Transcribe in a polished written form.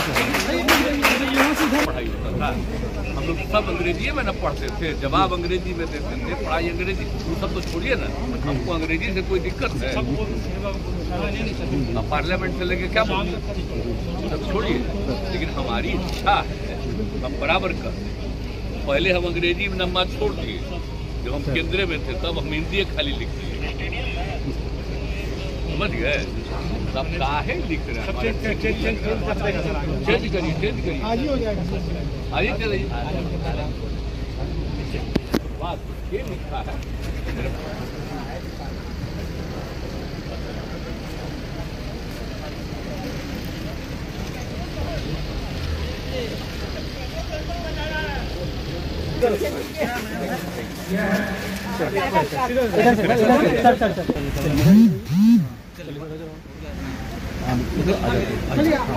पढ़ाई होता था। हम लोग सब अंग्रेजी में ना पढ़ते थे, जवाब अंग्रेजी में देते थे, पढ़ाई अंग्रेजी। वो सब तो छोड़िए ना, हमको अंग्रेजी से कोई दिक्कत है? अब पार्लियामेंट से लेके क्या बोलते, सब छोड़िए। लेकिन हमारी इच्छा है हम बराबर करते। पहले हम अंग्रेजी में नंबर छोड़ दिए, जब हम केंद्र में थे तब हम हिंदी खाली लिखते समझ गए। सब काहे लिख रहे हैं, चेंज करिए, चेंज करिए, आज ही हो जाएगा, आज ही चले बात। ये लिखा है सर।